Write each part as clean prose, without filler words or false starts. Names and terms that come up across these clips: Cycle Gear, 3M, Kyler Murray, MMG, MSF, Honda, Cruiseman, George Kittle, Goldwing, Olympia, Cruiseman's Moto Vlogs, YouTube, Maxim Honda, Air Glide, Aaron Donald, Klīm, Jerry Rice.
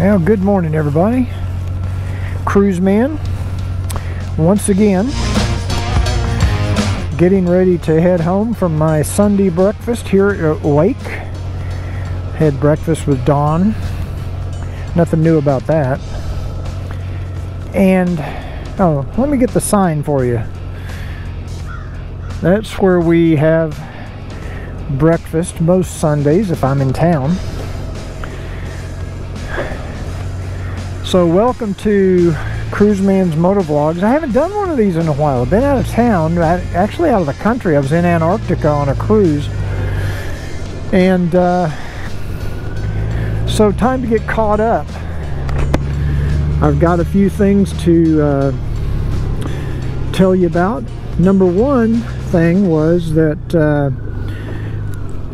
Well, good morning everybody. Cruiseman once again, getting ready to head home from my Sunday breakfast here at Lake. Had breakfast with Dawn, nothing new about that. And oh, let me get the sign for you. That's where we have breakfast most Sundays if I'm in town. So welcome to Cruiseman's Moto Vlogs. I haven't done one of these in a while. I've been out of town, actually out of the country. I was in Antarctica on a cruise. And so time to get caught up. I've got a few things to tell you about. Number one thing was that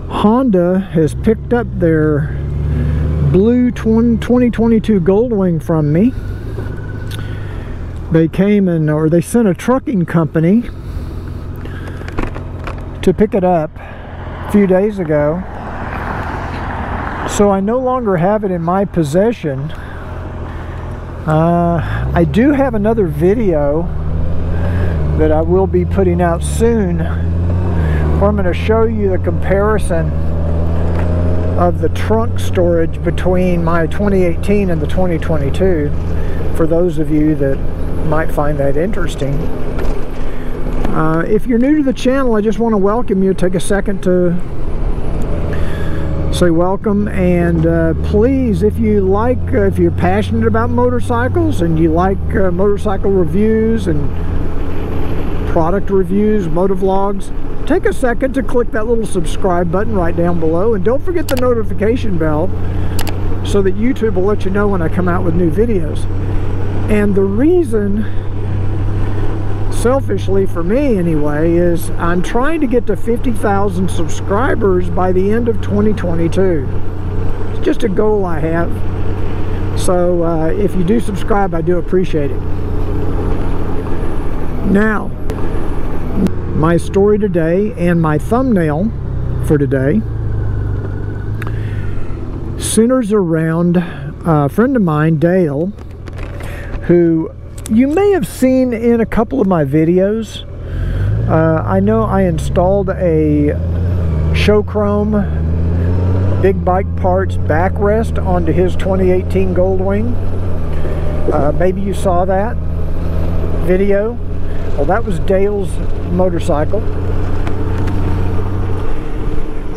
Honda has picked up their blue 2022 Goldwing from me. They came and, or they sent a trucking company to pick it up a few days ago. So I no longer have it in my possession. I do have another video that I will be putting out soon where I'm going to show you the comparison of the trunk storage between my 2018 and the 2022 for those of you that might find that interesting. If you're new to the channel, I just want to welcome you. Take a second to say welcome, and please, if you like, if you're passionate about motorcycles and you like motorcycle reviews and product reviews, moto vlogs, take a second to click that little subscribe button right down below, and don't forget the notification bell so that YouTube will let you know when I come out with new videos. And the reason, selfishly for me anyway, is I'm trying to get to 50,000 subscribers by the end of 2022. It's just a goal I have. So if you do subscribe, I do appreciate it. Now, my story today and my thumbnail for today centers around a friend of mine, Dale, who you may have seen in a couple of my videos. I know I installed a show chrome big bike parts backrest onto his 2018 Goldwing. Maybe you saw that video. Well, that was Dale's motorcycle.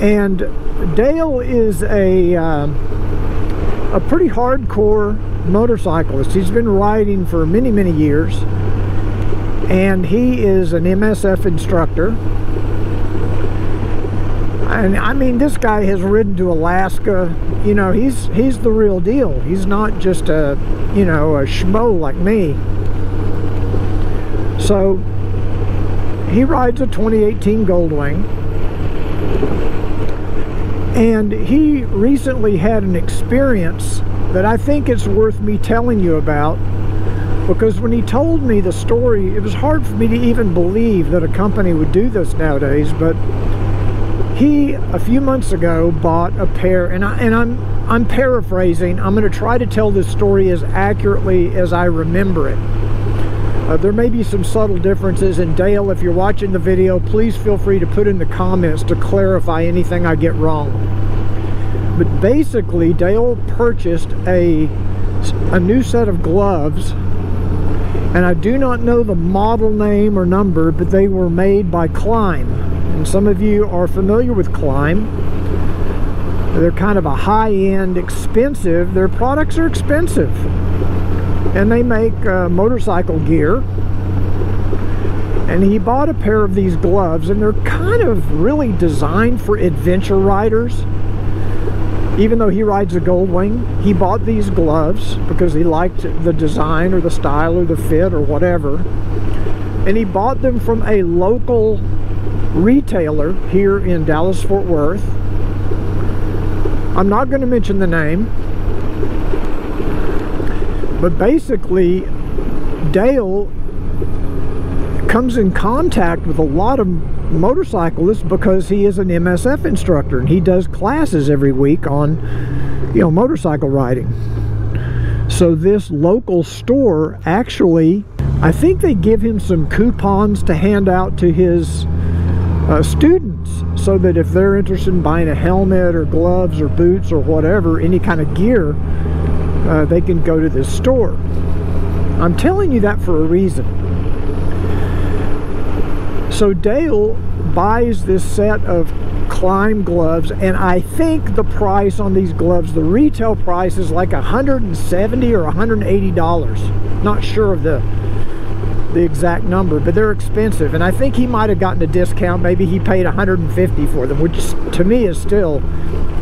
And Dale is a pretty hardcore motorcyclist. He's been riding for many, many years, and he is an MSF instructor. And I mean, this guy has ridden to Alaska. You know, he's the real deal. He's not just a, you know, a schmo like me. So he rides a 2018 Goldwing, and he recently had an experience that I think it's worth me telling you about, because when he told me the story, it was hard for me to even believe that a company would do this nowadays. But he, a few months ago, bought a pair, and I'm paraphrasing. I'm going to try to tell this story as accurately as I remember it. There may be some subtle differences, and Dale, if you're watching the video, please feel free to put in the comments to clarify anything I get wrong. But basically, Dale purchased a new set of gloves, and I do not know the model name or number, but they were made by Klīm. And some of you are familiar with Klīm. They're kind of a high-end, expensive, their products are expensive. And they make motorcycle gear. And he bought a pair of these gloves, and they're kind of really designed for adventure riders. Even though he rides a Goldwing, he bought these gloves because he liked the design or the style or the fit or whatever. And he bought them from a local retailer here in Dallas-Fort Worth. I'm not going to mention the name. But basically, Dale comes in contact with a lot of motorcyclist because he is an MSF instructor, and he does classes every week on, you know, motorcycle riding. So this local store actually, I think they give him some coupons to hand out to his students, so that if they're interested in buying a helmet or gloves or boots or whatever, any kind of gear, they can go to this store. I'm telling you that for a reason. So Dale buys this set of Klīm gloves, and I think the price on these gloves, the retail price, is like $170 or $180. Not sure of the exact number, but they're expensive, and I think he might have gotten a discount. Maybe he paid $150 for them, which to me is still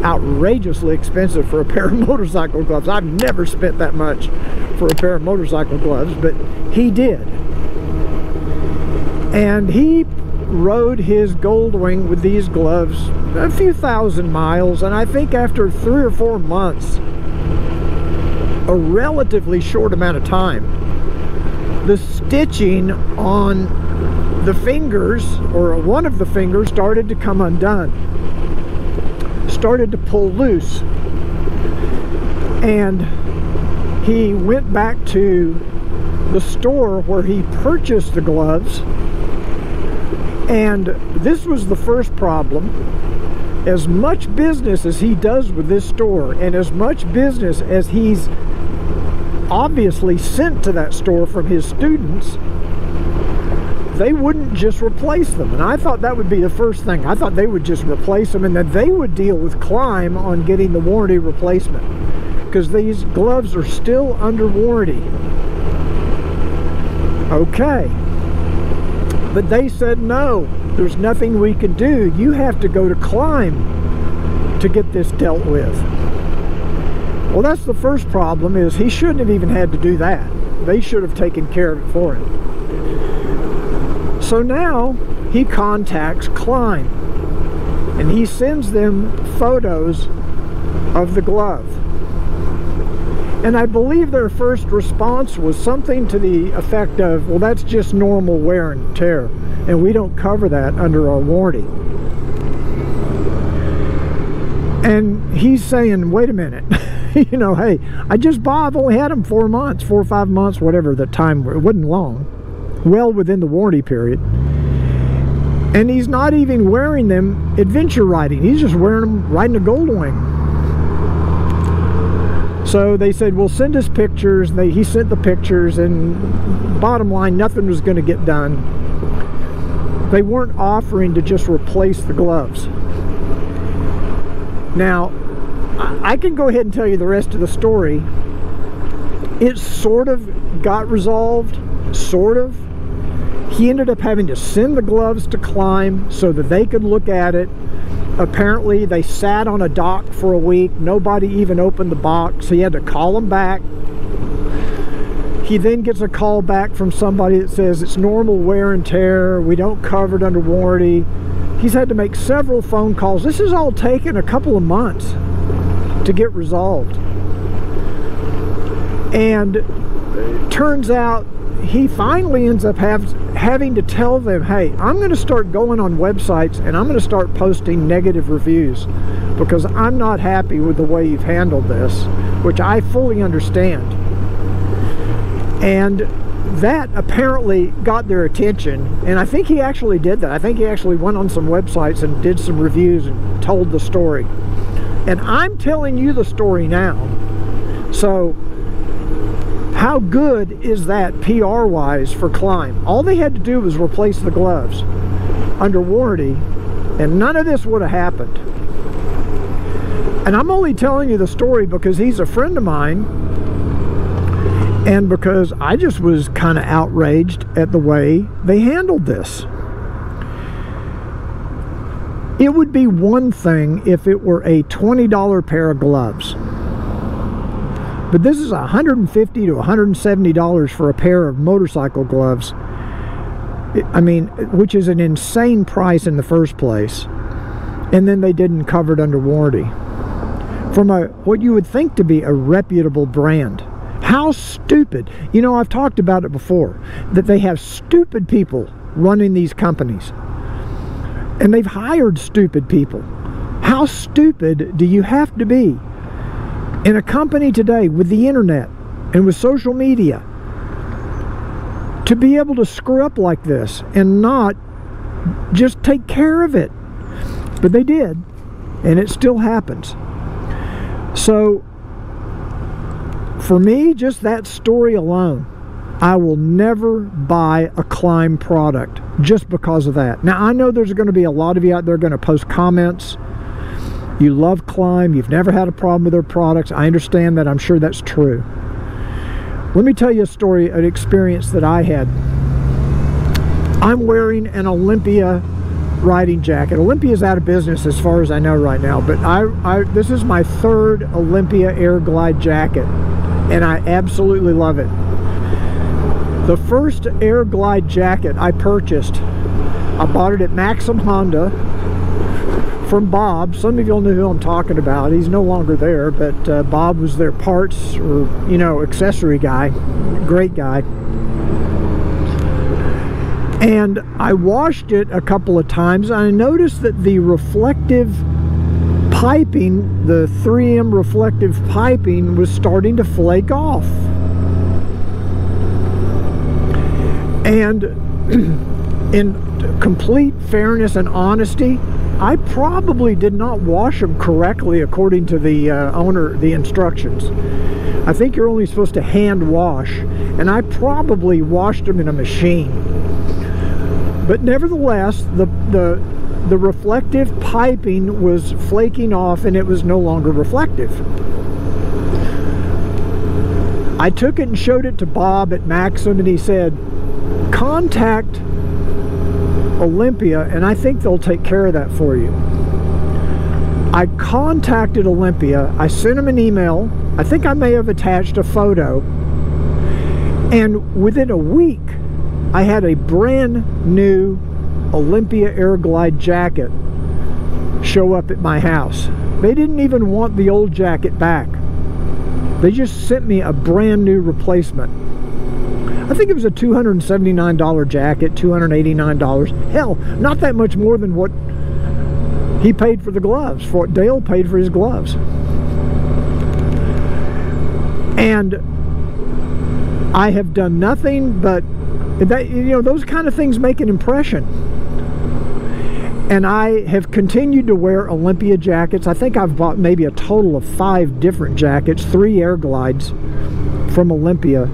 outrageously expensive for a pair of motorcycle gloves. I've never spent that much for a pair of motorcycle gloves, but he did. And he rode his Goldwing with these gloves a few thousand miles, and I think after 3 or 4 months, a relatively short amount of time, the stitching on the fingers, or one of the fingers, started to come undone, started to pull loose, and he went back to the store where he purchased the gloves. And this was the first problem. As much business as he does with this store, and as much business as he's obviously sent to that store from his students, they wouldn't just replace them. And I thought that would be the first thing. I thought they would just replace them, and that they would deal with Klīm on getting the warranty replacement, because these gloves are still under warranty. Okay. But they said, no, there's nothing we can do. You have to go to Klīm to get this dealt with. Well, that's the first problem, is he shouldn't have even had to do that. They should have taken care of it for him. So now he contacts Klīm, and he sends them photos of the glove. And I believe their first response was something to the effect of, well, that's just normal wear and tear, and we don't cover that under our warranty. And he's saying, wait a minute, you know, hey, I've only had them 4 months, 4 or 5 months, whatever the time, it wasn't long, well within the warranty period. And he's not even wearing them adventure riding, he's just wearing them riding a Goldwing. So they said, well, send us pictures. He sent the pictures, and bottom line, nothing was going to get done. They weren't offering to just replace the gloves. Now, I can go ahead and tell you the rest of the story. It sort of got resolved, sort of. He ended up having to send the gloves to Klīm so that they could look at it. Apparently they sat on a dock for a week. Nobody even opened the box. He had to call them back. He then gets a call back from somebody that says it's normal wear and tear, we don't cover it under warranty. He's had to make several phone calls. This has all taken a couple of months to get resolved. And it turns out he finally ends up having to tell them, hey, I'm going to start going on websites and I'm going to start posting negative reviews because I'm not happy with the way you've handled this, which I fully understand. And that apparently got their attention, and I think he actually did that. I think he actually went on some websites and did some reviews and told the story. And I'm telling you the story now. So how good is that PR-wise for Klīm? All they had to do was replace the gloves under warranty, and none of this would have happened. And I'm only telling you the story because he's a friend of mine, and because I just was kind of outraged at the way they handled this. It would be one thing if it were a $20 pair of gloves. But this is $150 to $170 for a pair of motorcycle gloves. I mean, which is an insane price in the first place. And then they didn't cover it under warranty. From what you would think to be a reputable brand. How stupid. You know, I've talked about it before, that they have stupid people running these companies. And they've hired stupid people. How stupid do you have to be in a company today with the internet and with social media to be able to screw up like this and not just take care of it? But they did, and it still happens. So for me, just that story alone, I will never buy a Klīm product just because of that. Now, I know there's going to be a lot of you out there going to post comments. You love Klīm. You've never had a problem with their products. I understand that. I'm sure that's true. Let me tell you a story, an experience that I had. I'm wearing an Olympia riding jacket. Olympia's out of business as far as I know right now, but this is my third Olympia Air Glide jacket, and I absolutely love it. The first Air Glide jacket I purchased, I bought it at Maxim Honda from Bob. Some of y'all know who I'm talking about. He's no longer there, but Bob was their parts or, you know, accessory guy. Great guy. And I washed it a couple of times. I noticed that the reflective piping, the 3M reflective piping, was starting to flake off. And in complete fairness and honesty, I probably did not wash them correctly according to the owner, the instructions. I think you're only supposed to hand wash, and I probably washed them in a machine. But nevertheless, the reflective piping was flaking off, and it was no longer reflective. I took it and showed it to Bob at Maxim, and he said, "Contact Olympia and I think they'll take care of that for you." I contacted Olympia. I sent them an email. I think I may have attached a photo, and within a week I had a brand new Olympia Air Glide jacket show up at my house. They didn't even want the old jacket back. They just sent me a brand new replacement. I think it was a $279 jacket, $289. Hell, not that much more than what he paid for the gloves, for what Dale paid for his gloves. And I have done nothing but that, you know, those kind of things make an impression. And I have continued to wear Olympia jackets. I think I've bought maybe a total of 5 different jackets, 3 Air Glides from Olympia,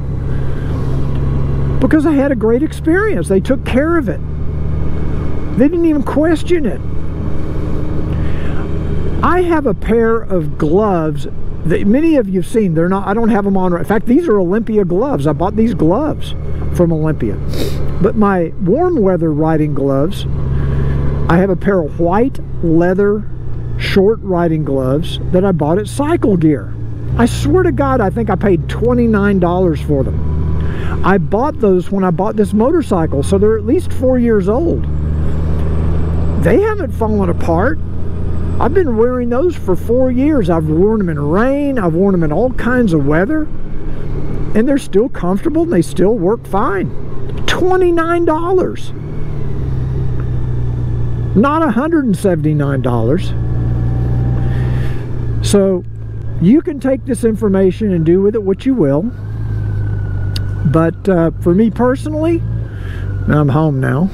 because I had a great experience. They took care of it. They didn't even question it. I have a pair of gloves that many of you have seen. They're not, I don't have them on. In fact, these are Olympia gloves. I bought these gloves from Olympia. But my warm weather riding gloves, I have a pair of white leather short riding gloves that I bought at Cycle Gear. I swear to God, I think I paid $29 for them. I bought those when I bought this motorcycle, so they're at least 4 years old. They haven't fallen apart. I've been wearing those for 4 years. I've worn them in rain. I've worn them in all kinds of weather. And they're still comfortable, and they still work fine. $29. Not $179. So you can take this information and do with it what you will. But for me personally, I'm home now.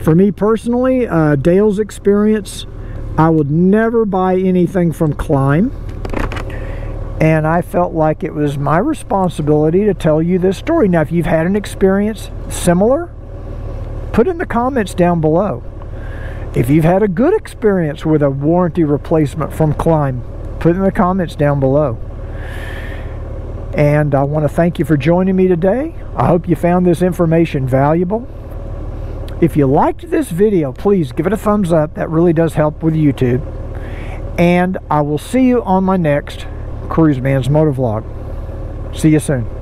For me personally, Dale's experience, I would never buy anything from Klīm. And I felt like it was my responsibility to tell you this story. Now, if you've had an experience similar, put in the comments down below. If you've had a good experience with a warranty replacement from Klīm, put in the comments down below. And I want to thank you for joining me today. I hope you found this information valuable. If you liked this video, please give it a thumbs up. That really does help with YouTube. And I will see you on my next Cruiseman's Moto Vlog. See you soon.